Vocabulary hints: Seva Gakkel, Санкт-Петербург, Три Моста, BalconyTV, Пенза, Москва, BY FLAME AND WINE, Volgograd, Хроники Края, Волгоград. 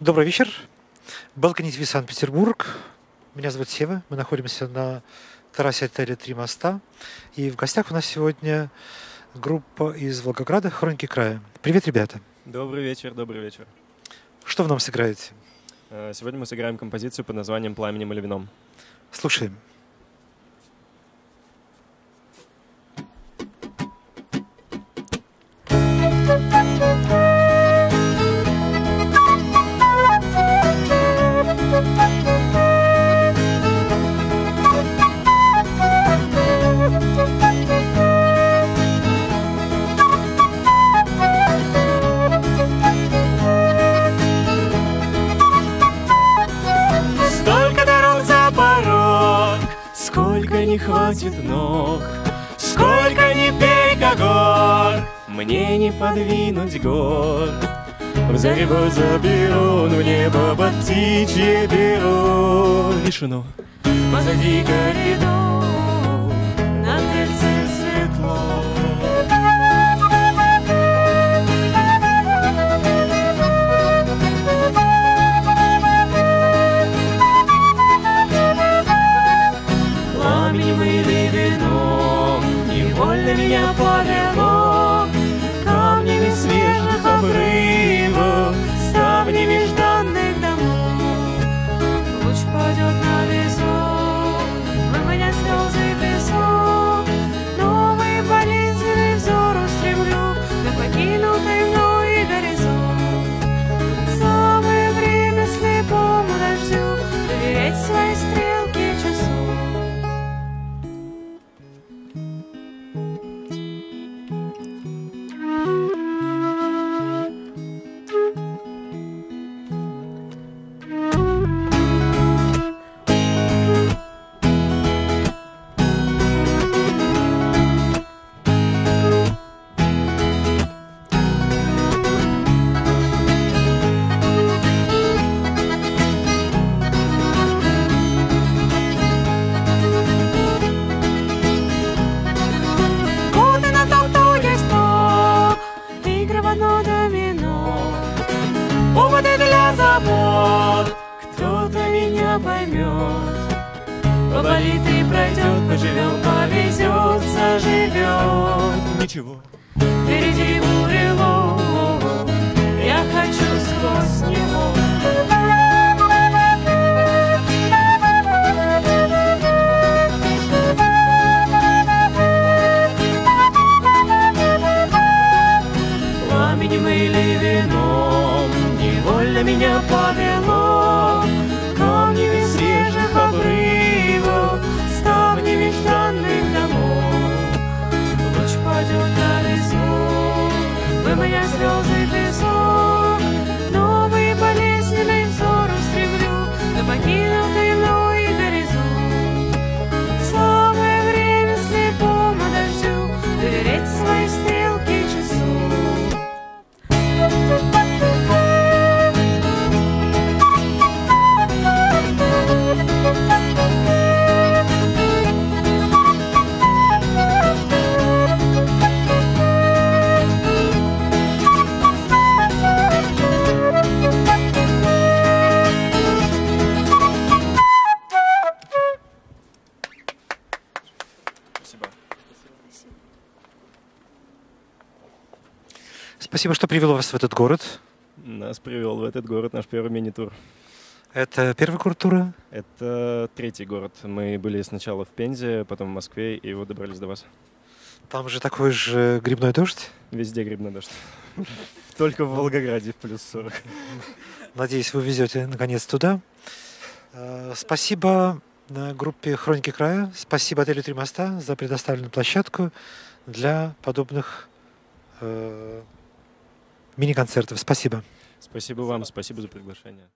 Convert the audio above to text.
Добрый вечер. BalconyTV Санкт-Петербург. Меня зовут Сева. Мы находимся на террасе отеля «Три моста». И в гостях у нас сегодня группа из Волгограда «Хроники края». Привет, ребята. Добрый вечер, добрый вечер. Что вы нам сыграете? Сегодня мы сыграем композицию под названием «Пламенем или вином». Слушаем. Хватит ног, сколько ни перегор, мне не подвинуть гор. В зарево заберу, ну небо под птичье перо. Тишину. Позади коридор, на крыльце светло. Меня полило камнями свежих обрывов, ставнями жданных домов. Луч падет на лесок, выманя слезы песок, новые болезненные взоры устремлю на покинутый мной горизонт. Самое время слепому дождю доверять свои стрелки часов. Спасибо, что привел вас в этот город. Нас привел в этот город наш первый мини-тур. Это первый город тура? Это третий город. Мы были сначала в Пензе, потом в Москве, и вот добрались до вас. Там же такой же грибной дождь? Везде грибной дождь. Только в Волгограде плюс 40. Надеюсь, вы везете наконец туда. Спасибо группе «Хроники края», спасибо отелю «Три моста» за предоставленную площадку для подобных мини-концертов. Спасибо. Спасибо вам, спасибо за приглашение.